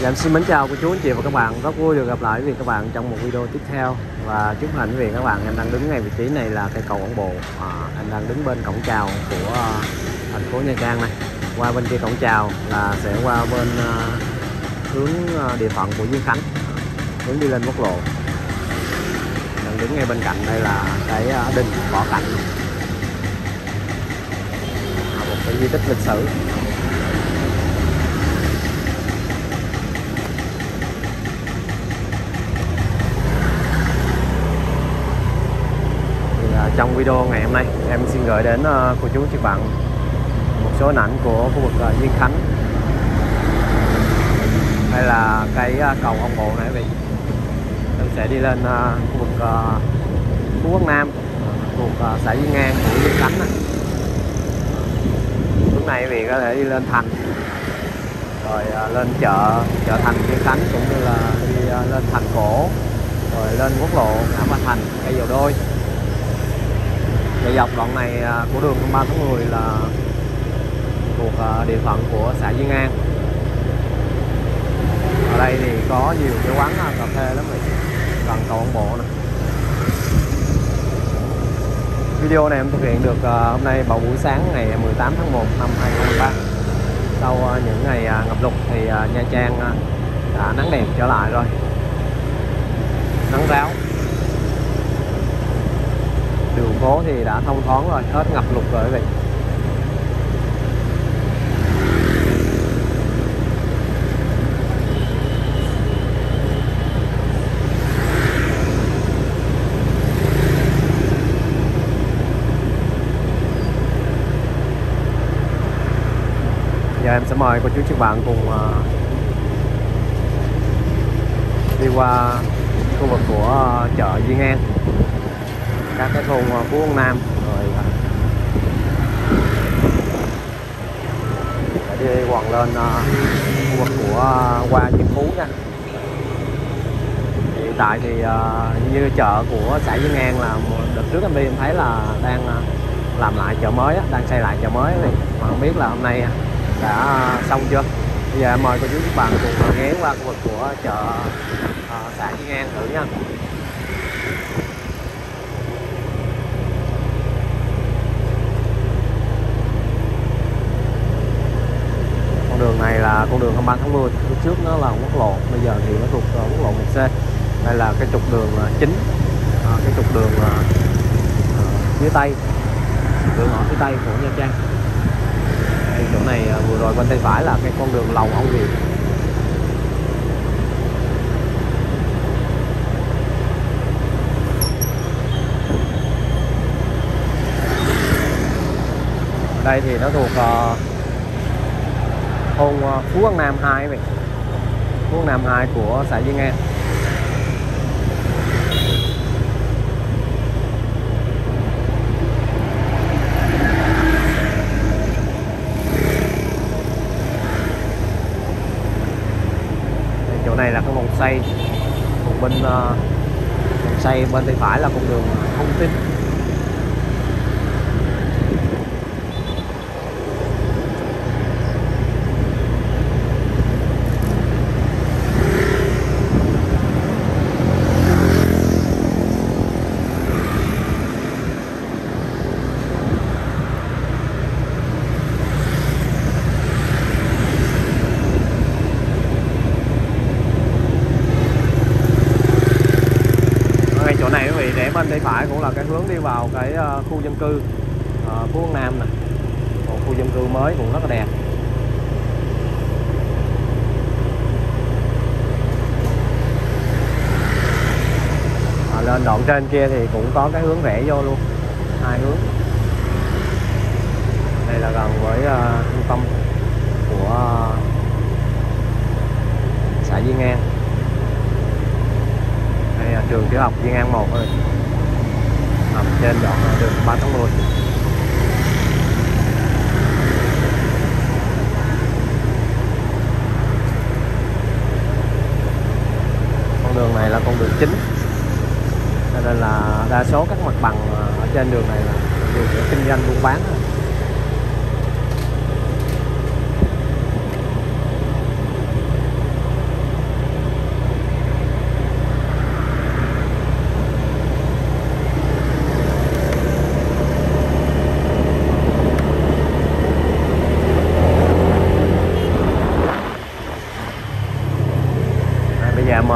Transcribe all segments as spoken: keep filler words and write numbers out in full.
Dạ, em xin mến chào cô chú anh chị và các bạn, rất vui được gặp lại với các bạn trong một video tiếp theo. Và trước hình với các bạn, em đang đứng ngay vị trí này là cây cầu Quảng Bộ. à, Em đang đứng bên cổng chào của uh, thành phố Nha Trang này. Qua bên kia cổng chào là sẽ qua bên uh, hướng uh, địa phận của Diên Khánh, hướng đi lên quốc lộ. Đang đứng ngay bên cạnh đây là cái uh, đình Bỏ Cảnh, một cái di tích lịch sử. Trong video ngày hôm nay, em xin gửi đến uh, cô chú chị bạn một số ảnh của khu vực uh, Diên Khánh. Đây là cái uh, cầu Ông Bộ này. Em sẽ đi lên uh, khu vực uh, Phú Ân Nam, khu vực uh, xã Diên An của Diên Khánh này. Lúc này quý vị có thể đi lên thành, rồi uh, lên chợ chợ thành Diên Khánh, cũng như là đi uh, lên thành cổ, rồi lên quốc lộ Ngã Ba Thành, Cây Dầu Đôi. Và dọc đoạn này của đường ba tháng mười là thuộc địa phận của xã Diên An. Ở đây thì có nhiều cái quán cà phê lắm này, gần cầu Ông Bộ này. Video này em thực hiện được hôm nay vào buổi sáng ngày mười tám tháng một năm hai nghìn không trăm mười ba. Sau những ngày ngập lụt thì Nha Trang đã nắng đẹp trở lại rồi, nắng ráo. Đường phố thì đã thông thoáng rồi, hết ngập lụt rồi vậy. Giờ em sẽ mời cô chú các bạn cùng đi qua khu vực của chợ Diên An, các cái thôn Phú Ân Nam, rồi đi quần lên khu vực của qua Diên Phú nha. Hiện tại thì như chợ của xã Diên An là đợt trước em đi em thấy là đang làm lại chợ mới, đang xây lại chợ mới này, mà không biết là hôm nay đã xong chưa. Bây giờ mời cô chú các bạn cùng ghé qua khu vực của chợ xã Diên An thử nha. Đường này là con đường hai mươi ba tháng mười, lúc trước nó là quốc lộ, bây giờ thì nó thuộc quốc lộ một C. Đây là cái trục đường chính, à, cái trục đường à, phía Tây, cửa ngõ phía Tây của Nha Trang. Đây, chỗ này vừa rồi bên tay phải là cái con đường Lầu Ông Việt. Ở đây thì nó thuộc à, thôn Phú Ân Nam hai vậy. Phú Ân Nam hai của xã Diên An. Chỗ này là cái vòng xoay, còn bên vòng uh, xoay bên tay phải là con đường Thông Tin. Bên tay phải cũng là cái hướng đi vào cái khu dân cư uh, Phú Ân Nam này. Một khu dân cư mới cũng rất là đẹp. À, lên đoạn trên kia thì cũng có cái hướng rẽ vô luôn, hai hướng. Đây là gần với uh, trung tâm của uh, xã Diên An. Đây là trường tiểu học Diên An một rồi, nằm trên đoạn đường ba tháng mười. Con đường này là con đường chính, cho nên là đa số các mặt bằng ở trên đường này là đường để kinh doanh buôn bán.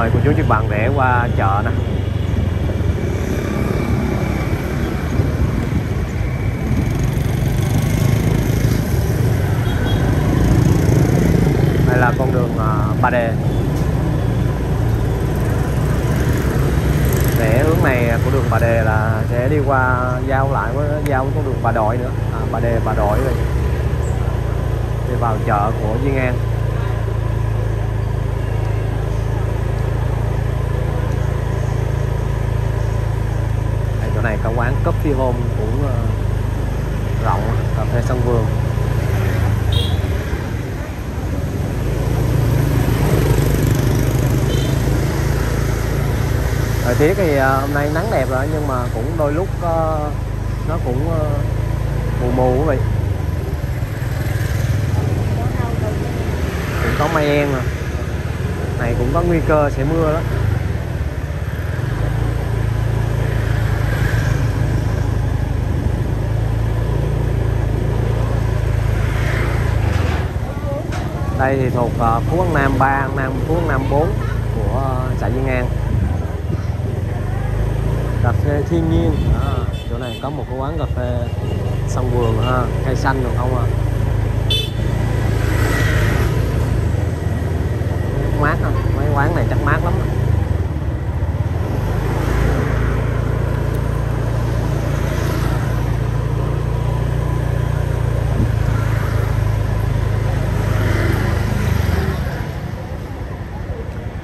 mời cô chú các bạn rẽ qua chợ nè. Đây là con đường ba D. Rẽ hướng này của đường ba D là sẽ đi qua giao lại với giao với con đường Bà Đội nữa, à, ba D Bà Đội rồi đi vào chợ của Diên An. Này có quán coffee home cũng rộng, cà phê sân vườn. Thời tiết thì hôm nay nắng đẹp rồi nhưng mà cũng đôi lúc nó cũng mù mù quý vị. Cũng có mây đen rồi. Này cũng có nguy cơ sẽ mưa đó. Đây thì thuộc Phú Ân Nam ba, Nam Phú Ân Nam bốn của xã Diên An. Cà phê thiên nhiên, à, chỗ này có một cái quán cà phê sân vườn ha, cây xanh được không à? Mát không? Mấy quán này chắc mát lắm.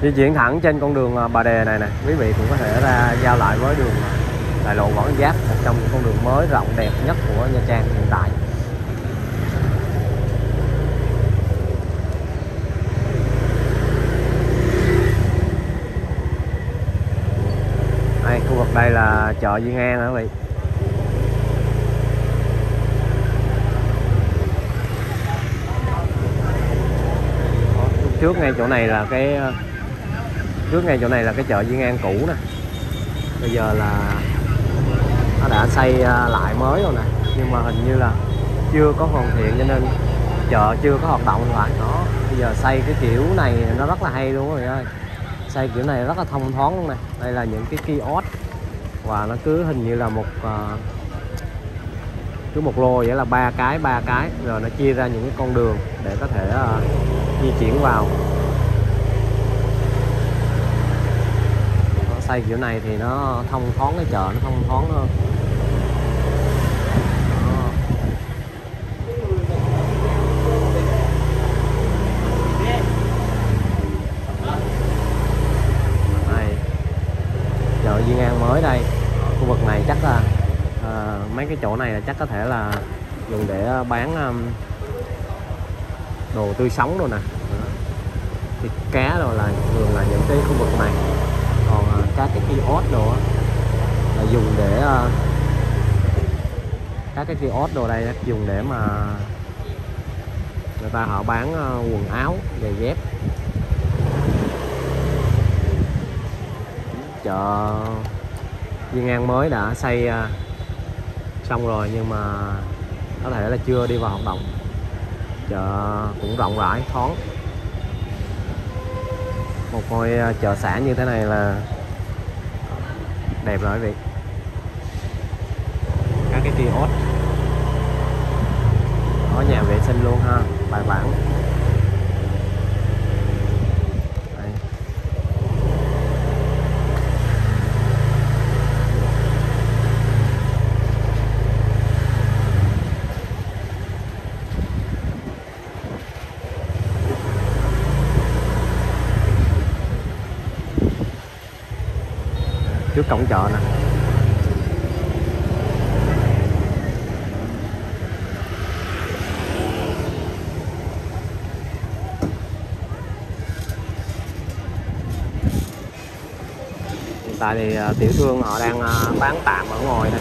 Di chuyển thẳng trên con đường Bà Đề này nè, quý vị cũng có thể ra giao lại với đường đại lộ Võ Nguyên Giáp, một trong những con đường mới rộng đẹp nhất của Nha Trang hiện tại. Đây, khu vực đây là chợ Diên An đó quý vị. Trước ngay chỗ này là cái trước ngay chỗ này là cái chợ Diên An cũ nè, bây giờ là nó đã xây lại mới rồi nè, nhưng mà hình như là chưa có hoàn thiện cho nên chợ chưa có hoạt động lại nó. Bây giờ xây cái kiểu này nó rất là hay luôn rồi ơi, xây kiểu này rất là thông thoáng luôn nè. Đây là những cái kiosk và nó cứ hình như là một cứ một lô vậy là ba cái ba cái rồi nó chia ra những cái con đường để có thể di chuyển vào. Nó xây kiểu này thì nó thông thoáng, cái chợ nó thông thoáng hơn. Này, chợ Diên An mới đây, khu vực này chắc là à, mấy cái chỗ này là chắc có thể là dùng để bán um, đồ tươi sống rồi nè, thịt cá rồi là thường là những cái khu vực này. Còn à, các cái kiosk đồ là dùng để à, các cái kiosk đồ đây dùng để mà người ta họ bán à, quần áo, giày dép. Chợ Diên An mới đã xây à, xong rồi nhưng mà có thể là chưa đi vào hoạt động. Chợ cũng rộng rãi, thoáng. Một ngôi chợ xã như thế này là đẹp rồi quý vị. Các cái kiosk có nhà vệ sinh luôn ha, bài bản. Đây. Trước cổng chợ nè. Hiện tại thì tiểu thương họ đang bán tạm ở ngoài này,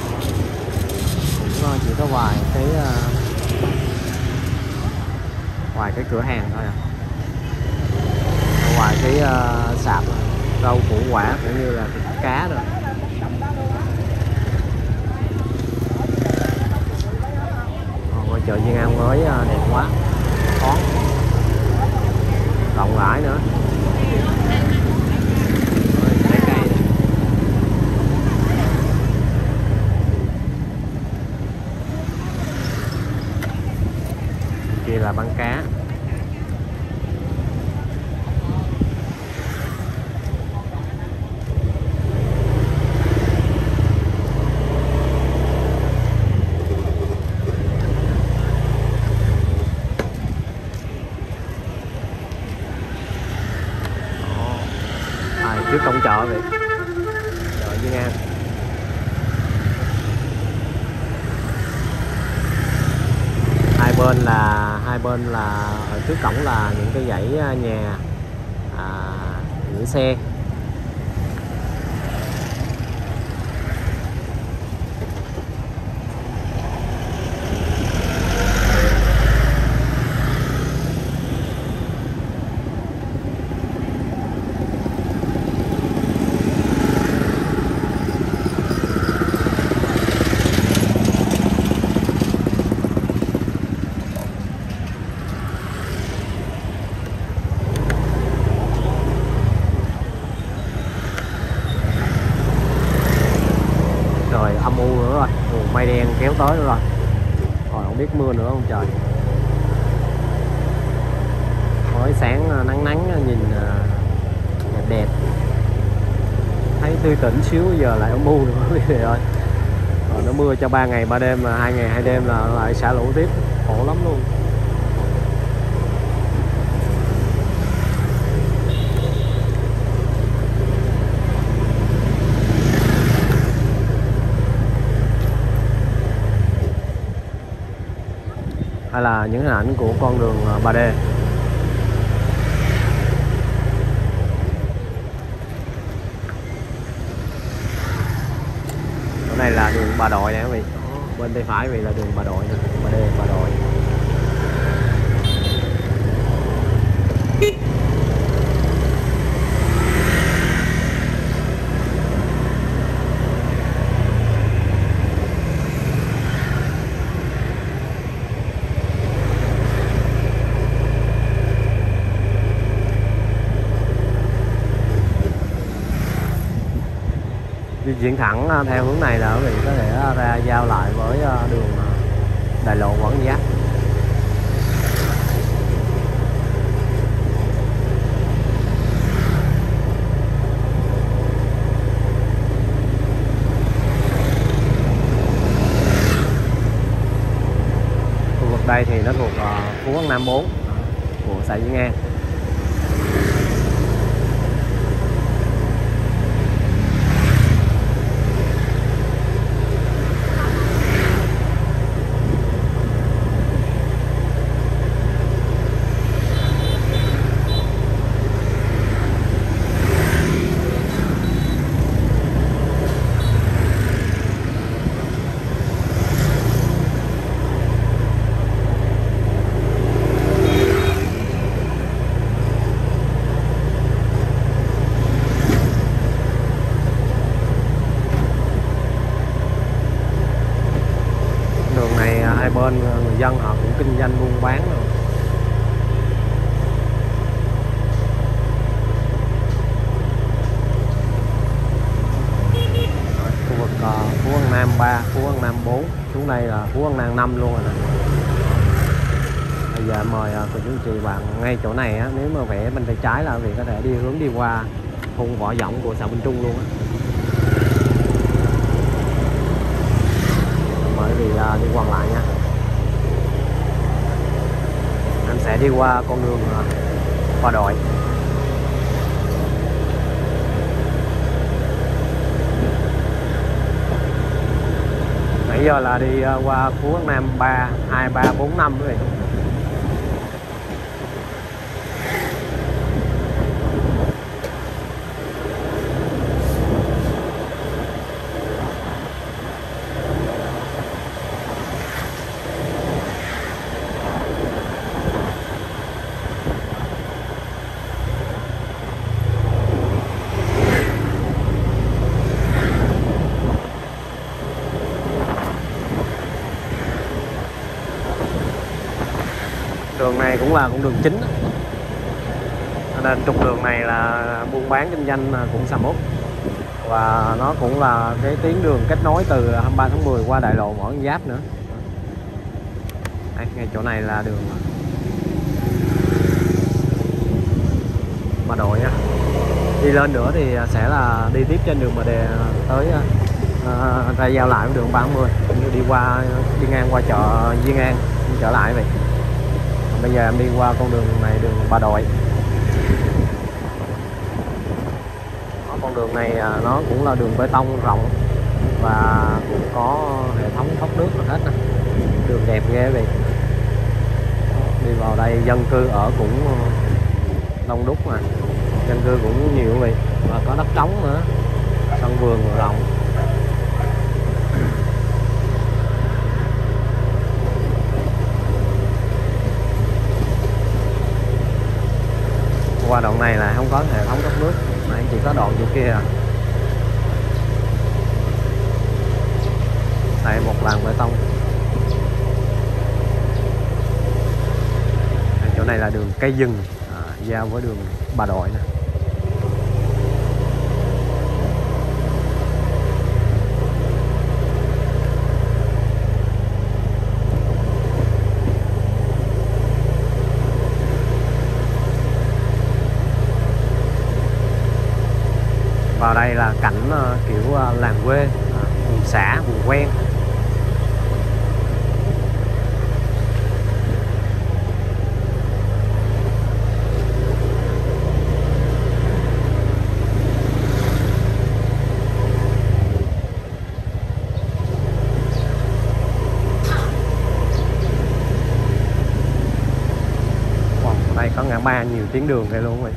chỉ có vài cái vài cái cửa hàng thôi à, ngoài cái uh, sạp rau củ quả cũng như là thịt cá rồi. Ngôi chợ Diên An mới đẹp quá, thoáng, rộng rãi nữa. như là bán cá. Trước cổng chợ vậy, chợ Diên An. Hai bên là hai bên là ở trước cổng là những cái dãy nhà, à, những xe. Âm u nữa rồi, nguồn mây đen kéo tới nữa rồi, rồi không biết mưa nữa không trời. Mới sáng nắng nắng nhìn đẹp đẹp, thấy tươi tỉnh xíu giờ lại âm u nữa quý vị ơi. Rồi nó mưa cho ba ngày ba đêm, mà hai ngày hai đêm là lại xả lũ tiếp, khổ lắm luôn. Hay là những hình ảnh của con đường ba D. Chỗ này là đường Bà Đội nè quý vị, bên tay phải vì là đường Bà Đội nè, ba D Bà Đội. Di chuyển thẳng theo hướng này là quý vị có thể ra giao lại với đường đại lộ Quảng Giác. Khu vực đây thì nó thuộc Phú Ân Nam bốn của xã Diên An. Bên người dân họ cũng kinh doanh buôn bán rồi. Rồi khu vực uh, Phú Ân Nam ba, Phú Ân Nam bốn, xuống đây là Phú Ân Nam năm luôn rồi nè. Bây giờ mời uh, cô chú chị bạn ngay chỗ này á, nếu mà vẽ bên tay trái là vì có thể đi hướng đi qua thôn Võ Giọng của xã Bình Trung luôn á. Bởi vì uh, đi quăng lại nha. Anh sẽ đi qua con đường Bà Đội. Nãy giờ là đi qua Phú Ân Nam ba, hai, ba, bốn, năm rồi. Đường này cũng là con đường chính, nên trục đường này là buôn bán kinh doanh cũng sầm uất, và nó cũng là cái tuyến đường kết nối từ hai mươi ba tháng mười qua đại lộ Võ Nguyên Giáp nữa. Đây, ngay chỗ này là đường Nội nha. Đi lên nữa thì sẽ là đi tiếp trên đường Bờ Đè tới uh, ra giao lại đường ba mươi, cũng như đi qua đi ngang qua chợ Diên An trở lại vậy. Bây giờ em đi qua con đường này, đường Bà Đội. Con đường này nó cũng là đường bê tông rộng và cũng có hệ thống thoát nước là hết nè. Đường đẹp ghê vậy. Đi vào đây dân cư ở cũng đông đúc mà, dân cư cũng nhiều vậy, và có đất trống nữa, sân vườn rộng. Qua đoạn này là không có hệ thống thoát nước, mà chỉ có đoạn chỗ kia à. Đây một làng bê tông. Chỗ này là đường Cây Dừng à, giao với đường Bà Đội nè. Vào đây là cảnh kiểu làng quê, vùng xã, vùng quen. Wow, đây có ngã ba nhiều tuyến đường đây luôn rồi.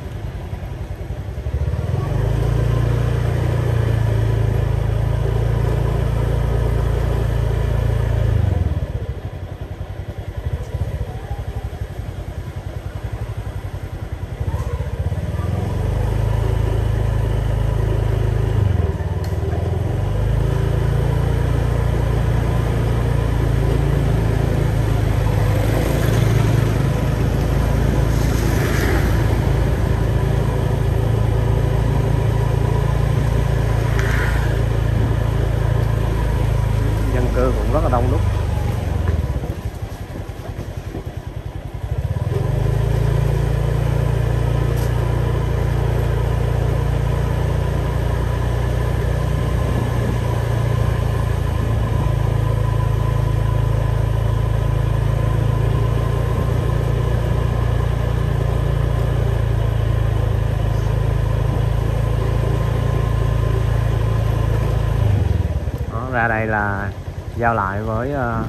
Cũng rất là đông đúc. Đó, ra đây là giao lại với uh,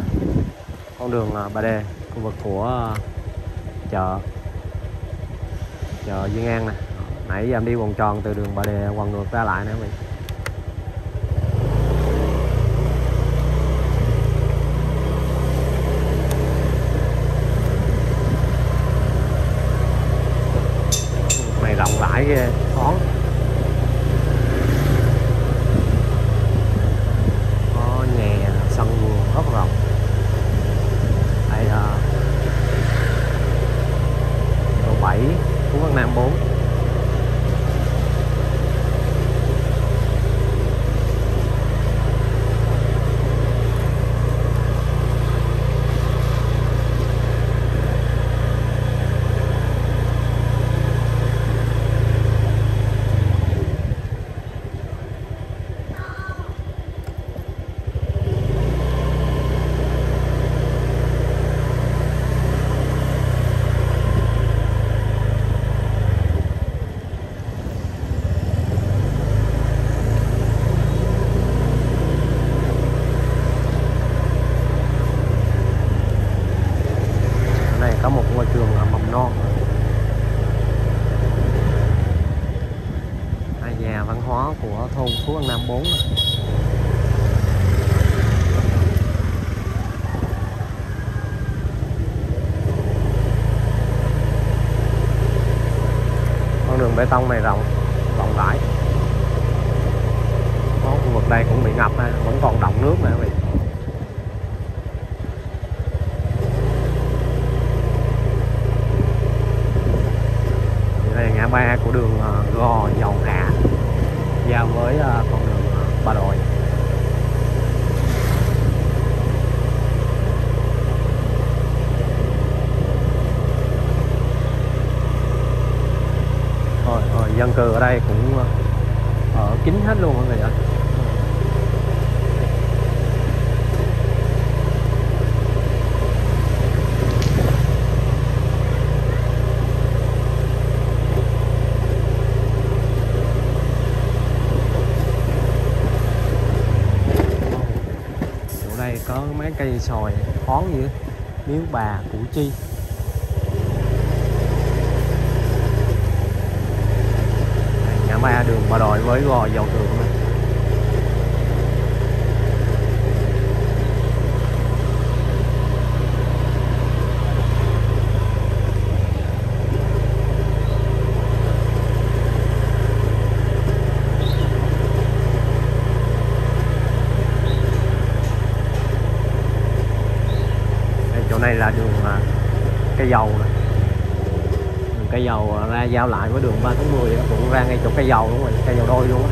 con đường uh, Bà Đề, khu vực của uh, chợ chợ Diên An nè. Nãy giờ em đi vòng tròn từ đường Bà Đề quằn ngược ra lại nè mình. Mày rộng rãi ghê, thoáng. Của thôn Phú Ân Nam bốn này. Con đường bê tông này rộng rộng rãi. Có khu vực đây cũng bị ngập này, vẫn còn đọng nước nè quý vị. Đây là ngã ba của đường Gò Dầu Hạ giao với con đường Bà Đội. Thôi dân cư ở đây cũng ở kín hết luôn mọi người ạ. Có mấy cây sồi thoáng như miếu bà Củ Chi. Ngã ba đường Bà Đội với Gò Dầu Thường. Đây là đường Cây Dầu này. Đường Cây Dầu ra giao lại với đường ba tháng mười, cũng ra ngay chỗ Cây Dầu đúng rồi, Cây Dầu đôi luôn đó.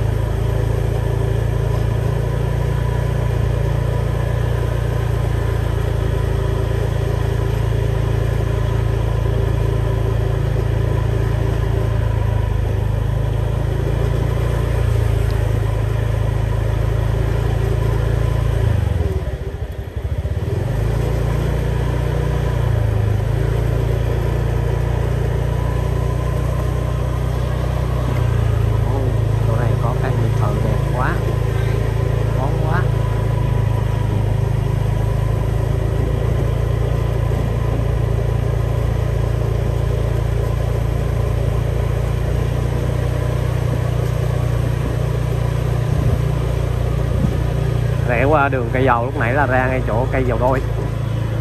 Rẽ qua đường Cây Dầu lúc nãy là ra ngay chỗ Cây Dầu đôi,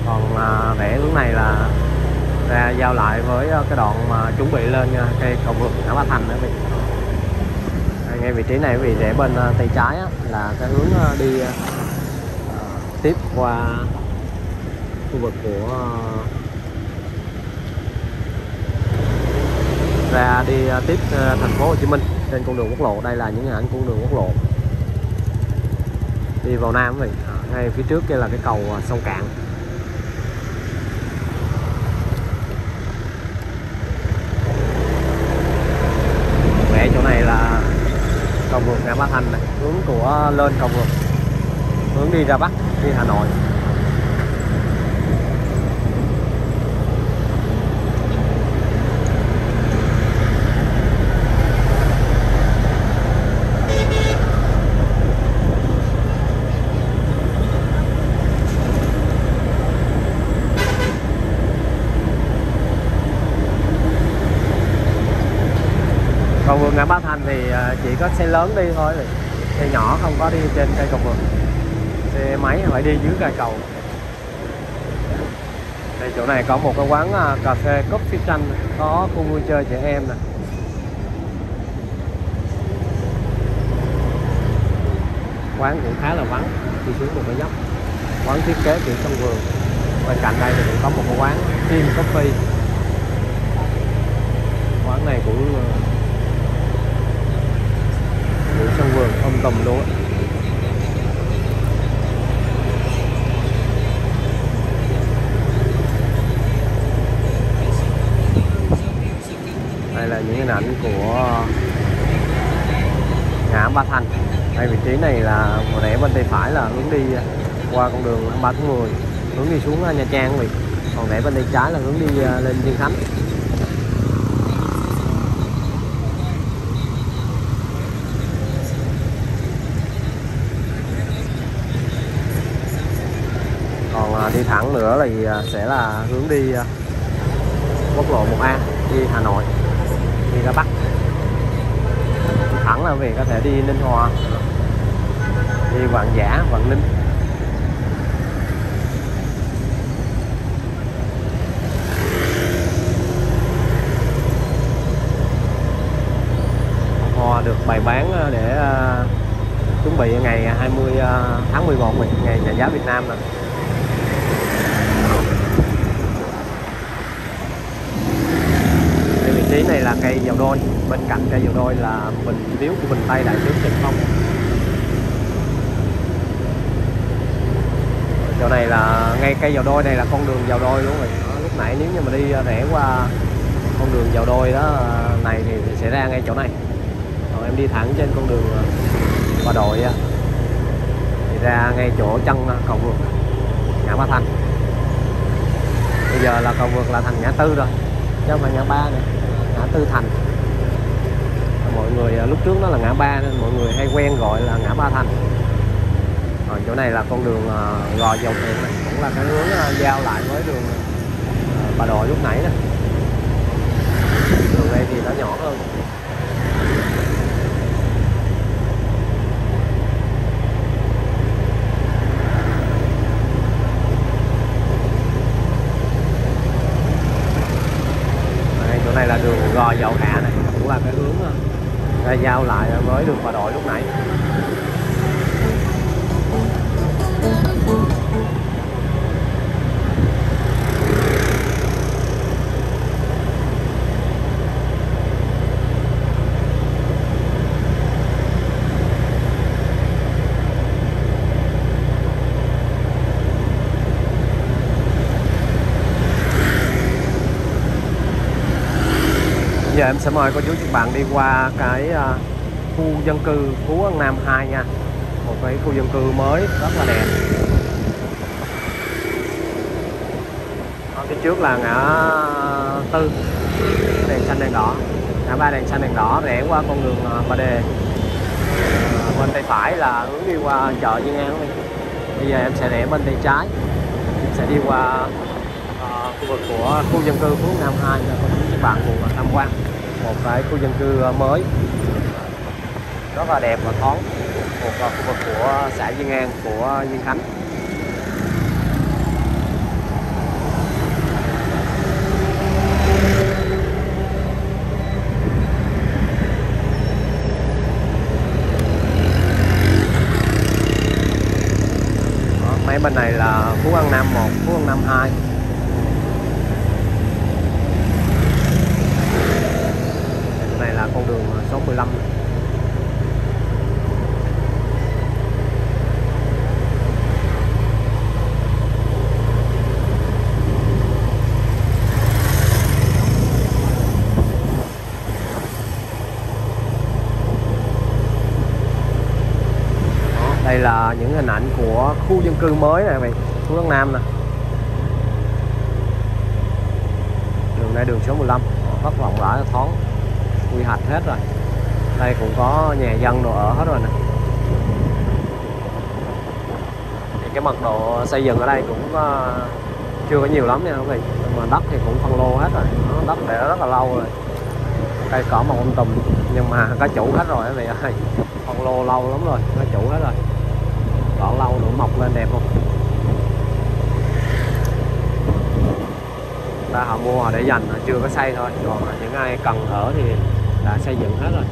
còn à, rẽ lúc này là ra giao lại với cái đoạn mà chuẩn bị lên cây cầu vượt Ngã Ba Thành nữa. Vì à, ngay vị trí này vì rẽ bên à, tay trái á, là cái hướng à, đi à, tiếp qua khu vực của à, ra đi à, tiếp à, thành phố Hồ Chí Minh trên con đường quốc lộ. Đây là những ảnh con đường quốc lộ đi vào Nam vậy. Ngay phía trước kia là cái cầu sông Cạn. Mẹ chỗ này là cầu vượt Ngã Ba Thành này, hướng của lên cầu vượt, hướng đi ra Bắc, đi Hà Nội. Ngã Ba Thành thì chỉ có xe lớn đi thôi, xe nhỏ không có đi trên cây cầu vượt, xe máy phải đi dưới cây cầu. Đây chỗ này có một cái quán cà phê coffee tranh, có khu vui chơi trẻ em nè. Quán cũng khá là vắng, đi xuống một cái dốc. Quán thiết kế kiểu sân vườn. Bên cạnh đây thì cũng có một cái quán Team Coffee. Quán này cũng sân vườn ông tầm luôn á. Đây là những hình ảnh của ngã Ba Thành. Đây vị trí này là vừa nãy bên tay phải là hướng đi qua con đường ba tháng mười, hướng đi xuống Nha Trang vậy. Còn nãy bên tay trái là hướng đi lên Diên Khánh. Đi thẳng nữa thì sẽ là hướng đi quốc lộ một A đi Hà Nội, đi ra Bắc. Đi thẳng là vì có thể đi Ninh Hòa, đi Vạn Giả, Vạn Ninh. Hoa được bày bán để chuẩn bị ngày hai mươi tháng mười một này, ngày nhà giáo Việt Nam này. Tí này là cây Dầu đôi, bên cạnh cây Dầu đôi là bình tiếu của Bình Tây, đại tiếu Trịnh Phong. Chỗ này là ngay cây Dầu đôi này là con đường Dầu đôi luôn rồi. Lúc nãy nếu như mà đi rẽ qua con đường vào đôi đó này thì sẽ ra ngay chỗ này. Rồi em đi thẳng trên con đường Bà Đội thì ra ngay chỗ chân cầu vượt ngã Ba Thành. Bây giờ là cầu vượt là thành ngã tư rồi chứ không phải ngã ba này, ngã tư thành. Mọi người lúc trước nó là ngã ba nên mọi người hay quen gọi là ngã Ba Thành. Rồi chỗ này là con đường Gò Dầu Thượng, cũng là cái hướng giao lại với đường Bà Đội lúc nãy đó. Đường đây thì nó nhỏ hơn. Chỗ này là đường Gò Dầu Hạ này, cũng là cái hướng ra giao lại với đường Bà Đội lúc nãy. Giờ em sẽ mời cô chú các bạn đi qua cái khu dân cư Phú Ân Nam hai nha. Một cái khu dân cư mới rất là đẹp. Ở phía trước là ngã tư đèn xanh đèn đỏ, ngã ba đèn xanh đèn đỏ rẽ qua con đường Ba Đề. Bên tay phải là hướng đi qua chợ Diên An. Bây giờ em sẽ rẽ bên tay trái, em sẽ đi qua khu vực của khu dân cư Phú Ân Nam hai nha cô chú các bạn cùng tham quan. Một cái khu dân cư mới rất là đẹp và thoáng, một khu vực của xã Diên An của Diên Khánh. Đó, mấy bên này là Phú Ân Nam một, Phú Ân Nam hai. Này là con đường số mười lăm. Đây là những hình ảnh của khu dân cư mới này mày, Phú Ân Nam nè. Đường này đường số mười lăm, rất rộng rãi thoáng, quy hoạch hết rồi. Đây cũng có nhà dân đồ ở hết rồi nè. Thì cái mật độ xây dựng ở đây cũng chưa có nhiều lắm nha quý vị, mà đất thì cũng phân lô hết rồi, đất để rất là lâu rồi. Cây cỏ mọc um tùm nhưng mà có chủ hết rồi quý vị ơi. Phân lô lâu lắm rồi, có chủ hết rồi. Cỏ lâu nữa mọc lên đẹp không? Ta họ mua họ để dành, họ chưa có xây thôi, còn những ai cần ở thì đã xây dựng hết rồi.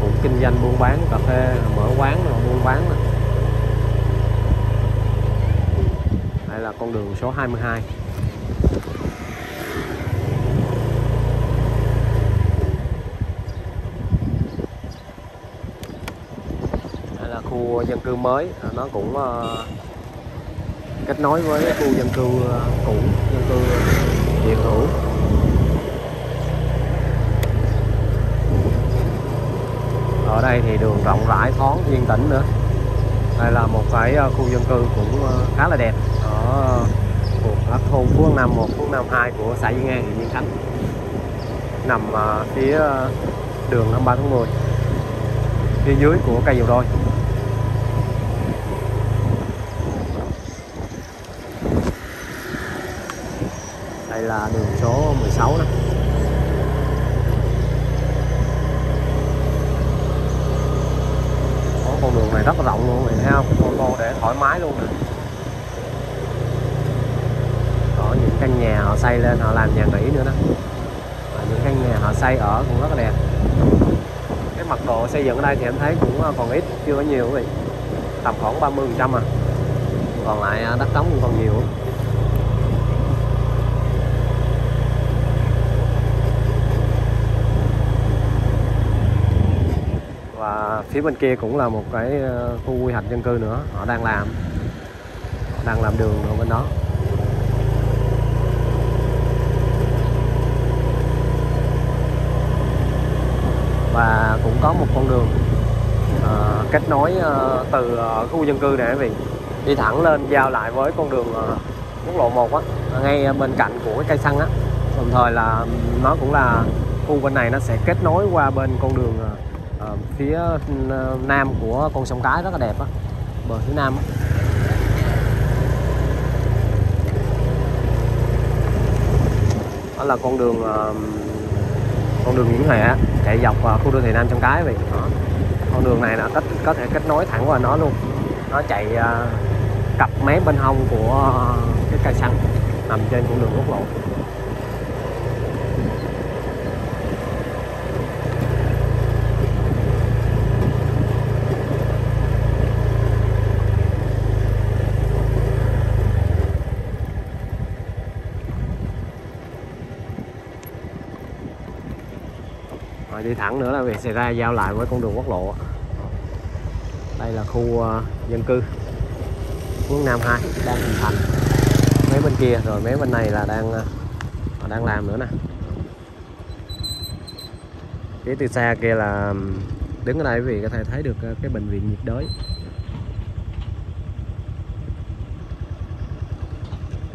Cũng kinh doanh buôn bán cà phê, mở quán rồi buôn bán rồi. Đây là con đường số hai mươi hai. Đây là khu dân cư mới, nó cũng kết nối với khu dân cư cũ, dân cư hiện hữu. Ở đây thì đường rộng rãi, thoáng, yên tĩnh nữa. Đây là một cái khu dân cư cũng khá là đẹp ở thuộc thôn Phú Ân Nam một, Phú Ân Nam hai của xã Diên An, huyện Diên Khánh, nằm phía đường hai mươi ba tháng mười, phía dưới của cây Dầu Đôi. Đây là đường số mười sáu nè. Có con đường này rất là rộng luôn, mình thấy không? Con con để thoải mái luôn nè. Có những căn nhà họ xây lên, họ làm nhà nghỉ nữa đó. Và những căn nhà họ xây ở cũng rất là đẹp. Cái mật độ xây dựng ở đây thì em thấy cũng còn ít, chưa có nhiều vậy. Tầm khoảng ba mươi phần trăm à. Còn lại đất trống cũng còn nhiều. Và phía bên kia cũng là một cái khu quy hoạch dân cư nữa, họ đang làm, họ đang làm đường ở bên đó. và cũng có một con đường uh, kết nối uh, từ uh, khu dân cư này quý vị, đi thẳng lên giao lại với con đường uh, quốc lộ một á, ngay bên cạnh của cái cây xăng á. Đồng thời là nó cũng là khu bên này nó sẽ kết nối qua bên con đường uh, phía nam của con sông Cái, rất là đẹp á, bờ phía nam á. Đó là con đường uh, con đường Nguyễn Huệ chạy dọc vào khu đô thị Nam Sông Cái vậy. Con đường này là có thể kết nối thẳng qua nó luôn, nó chạy uh, cặp mé bên hông của uh, cái cây xăng nằm trên con đường quốc lộ. Đi thẳng nữa là việc xảy ra giao lại với con đường quốc lộ. Đây là khu uh, dân cư Phú Ân Nam hai đang hình thành, mấy bên kia rồi mấy bên này là đang uh, đang làm nữa nè. Phía từ xa kia là đứng ở đây quý vị có thể thấy được uh, cái bệnh viện nhiệt đới.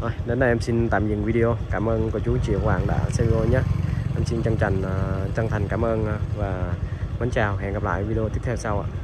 Rồi, đến đây em xin tạm dừng video. Cảm ơn cô chú chị và các bạn đã xem video nhé. Em xin chân thành, chân thành cảm ơn và mến chào. Hẹn gặp lại video tiếp theo sau ạ.